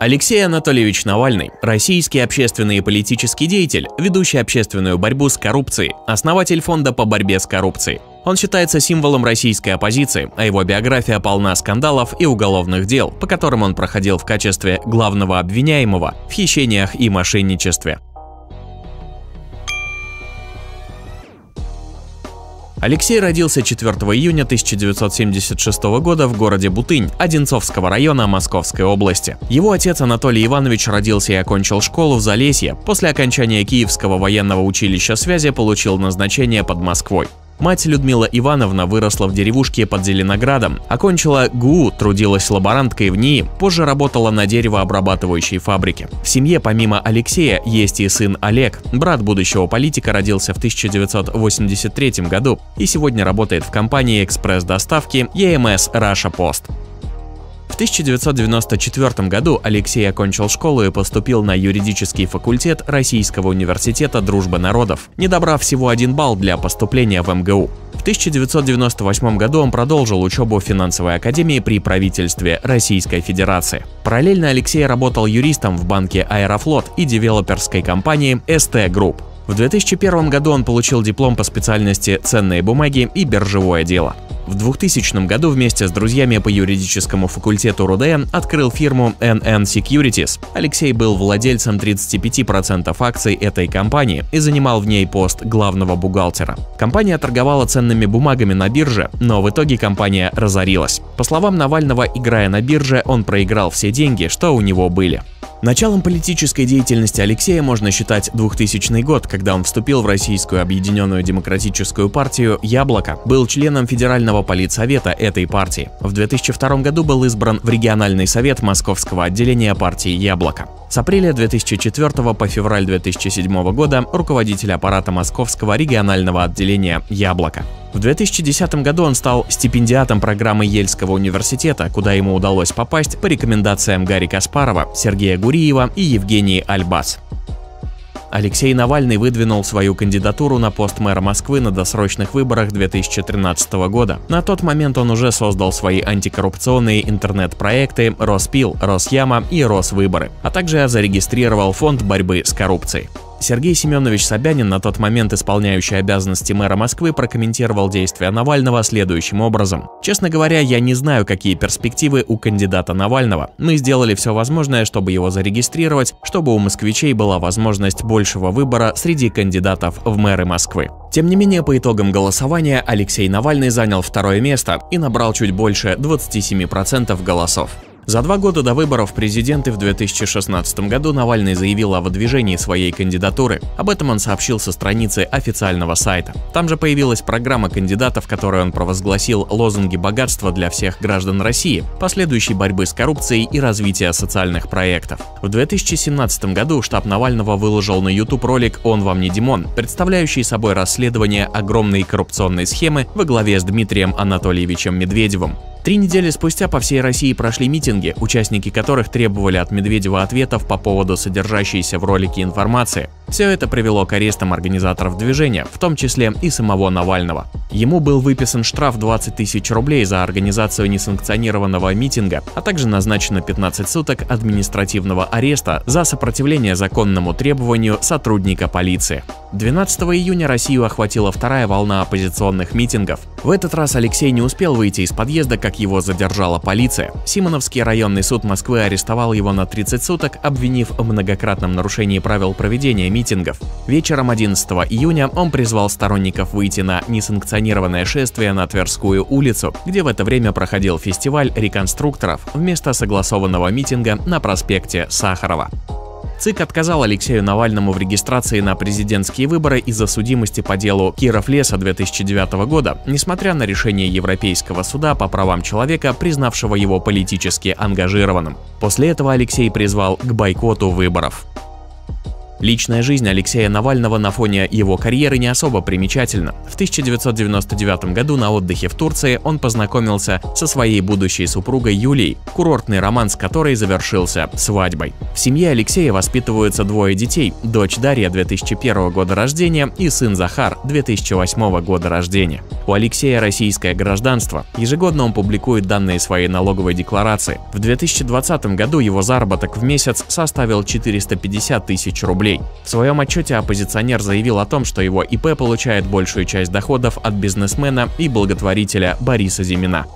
Алексей Анатольевич Навальный – российский общественный и политический деятель, ведущий общественную борьбу с коррупцией, основатель фонда по борьбе с коррупцией. Он считается символом российской оппозиции, а его биография полна скандалов и уголовных дел, по которым он проходил в качестве главного обвиняемого в хищениях и мошенничестве. Алексей родился 4 июня 1976 года в городе Бутынь Одинцовского района Московской области. Его отец Анатолий Иванович родился и окончил школу в Залесье. После окончания Киевского военного училища связи получил назначение под Москвой. Мать Людмила Ивановна выросла в деревушке под Зеленоградом, окончила ГУ, трудилась лаборанткой в НИИ, позже работала на деревообрабатывающей фабрике. В семье помимо Алексея есть и сын Олег. Брат будущего политика родился в 1983 году и сегодня работает в компании экспресс-доставки EMS Russia Post. В 1994 году Алексей окончил школу и поступил на юридический факультет Российского университета «Дружба народов», не добрав всего 1 балл для поступления в МГУ. В 1998 году он продолжил учебу в финансовой академии при правительстве Российской Федерации. Параллельно Алексей работал юристом в банке «Аэрофлот» и девелоперской компании «ST Group». В 2001 году он получил диплом по специальности «Ценные бумаги и биржевое дело». В 2000 году вместе с друзьями по юридическому факультету РУДН открыл фирму NN Securities. Алексей был владельцем 35% акций этой компании и занимал в ней пост главного бухгалтера. Компания торговала ценными бумагами на бирже, но в итоге компания разорилась. По словам Навального, играя на бирже, он проиграл все деньги, что у него были. Началом политической деятельности Алексея можно считать 2000 год, когда он вступил в Российскую объединенную демократическую партию «Яблоко», был членом Федерального политсовета этой партии. В 2002 году был избран в региональный совет московского отделения партии «Яблоко». С апреля 2004 по февраль 2007 года руководитель аппарата московского регионального отделения «Яблоко». В 2010 году он стал стипендиатом программы Ельского университета, куда ему удалось попасть по рекомендациям Гарри Каспарова, Сергея Гуриева и Евгении Альбац. Алексей Навальный выдвинул свою кандидатуру на пост мэра Москвы на досрочных выборах 2013 года. На тот момент он уже создал свои антикоррупционные интернет-проекты «Роспил», «Росяма» и «Росвыборы», а также зарегистрировал фонд борьбы с коррупцией. Сергей Семенович Собянин, на тот момент исполняющий обязанности мэра Москвы, прокомментировал действия Навального следующим образом. «Честно говоря, я не знаю, какие перспективы у кандидата Навального. Мы сделали все возможное, чтобы его зарегистрировать, чтобы у москвичей была возможность большего выбора среди кандидатов в мэры Москвы». Тем не менее, по итогам голосования Алексей Навальный занял 2-е место и набрал чуть больше 27% голосов. За 2 года до выборов в президенты в 2016 году Навальный заявил о выдвижении своей кандидатуры. Об этом он сообщил со страницы официального сайта. Там же появилась программа кандидатов, в которой он провозгласил лозунги богатства для всех граждан России, последующей борьбы с коррупцией и развития социальных проектов. В 2017 году штаб Навального выложил на YouTube ролик «Он вам не Димон», представляющий собой расследование огромной коррупционной схемы во главе с Дмитрием Анатольевичем Медведевым. 3 недели спустя по всей России прошли митинги, участники которых требовали от Медведева ответов по поводу содержащейся в ролике информации. Все это привело к арестам организаторов движения, в том числе и самого Навального. Ему был выписан штраф 20 000 рублей за организацию несанкционированного митинга, а также назначено 15 суток административного ареста за сопротивление законному требованию сотрудника полиции. 12 июня Россию охватила 2-я волна оппозиционных митингов. В этот раз Алексей не успел выйти из подъезда, как его задержала полиция. Симоновский районный суд Москвы арестовал его на 30 суток, обвинив в многократном нарушении правил проведения митингов. Вечером 11 июня он призвал сторонников выйти на несанкционированное шествие на Тверскую улицу, где в это время проходил фестиваль реконструкторов вместо согласованного митинга на проспекте Сахарова. ЦИК отказал Алексею Навальному в регистрации на президентские выборы из-за судимости по делу Киров-Леса 2009 года, несмотря на решение Европейского суда по правам человека, признавшего его политически ангажированным. После этого Алексей призвал к бойкоту выборов. Личная жизнь Алексея Навального на фоне его карьеры не особо примечательна. В 1999 году на отдыхе в Турции он познакомился со своей будущей супругой Юлей, курортный роман с которой завершился свадьбой. В семье Алексея воспитываются двое детей – дочь Дарья 2001 года рождения и сын Захар 2008 года рождения. У Алексея российское гражданство. Ежегодно он публикует данные своей налоговой декларации. В 2020 году его заработок в месяц составил 450 тысяч рублей. В своем отчете оппозиционер заявил о том, что его ИП получает большую часть доходов от бизнесмена и благотворителя Бориса Зимина.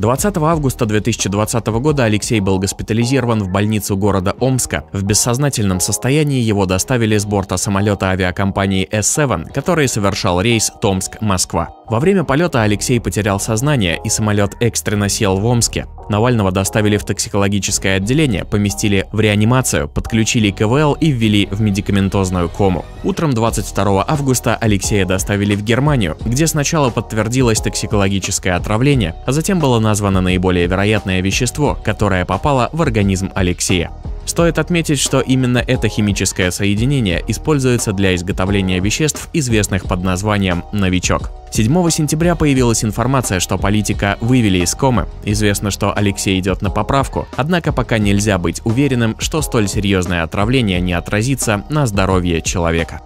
20 августа 2020 года Алексей был госпитализирован в больницу города Омска. В бессознательном состоянии его доставили с борта самолета авиакомпании S7, который совершал рейс Томск-Москва. Во время полета Алексей потерял сознание, и самолет экстренно сел в Омске. Навального доставили в токсикологическое отделение, поместили в реанимацию, подключили КВЛ и ввели в медикаментозную кому. Утром 22 августа Алексея доставили в Германию, где сначала подтвердилось токсикологическое отравление, а затем было названо наиболее вероятное вещество, которое попало в организм Алексея. Стоит отметить, что именно это химическое соединение используется для изготовления веществ, известных под названием «новичок». 7 сентября появилась информация, что политика вывели из комы. Известно, что Алексей идет на поправку, однако пока нельзя быть уверенным, что столь серьезное отравление не отразится на здоровье человека.